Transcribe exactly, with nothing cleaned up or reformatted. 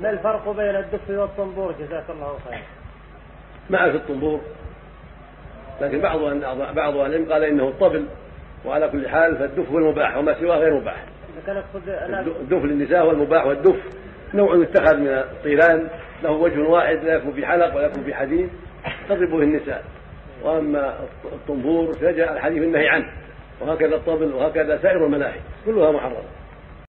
ما الفرق بين الدف والطنبور؟ جزاك الله خيرا. معه في الطنبور، لكن بعض بعض العلم قال انه الطبل، وعلى كل حال فالدف هو المباح وما سواه غير مباح. الدف للنساء هو المباح، والدف نوع يتخذ من الطيران له وجه واحد، لا يكون بحلق ولا يكون بحديد تضربه النساء. واما الطنبور فجاء الحديث النهي عنه، وهكذا الطبل وهكذا سائر الملاهي كلها محرمه.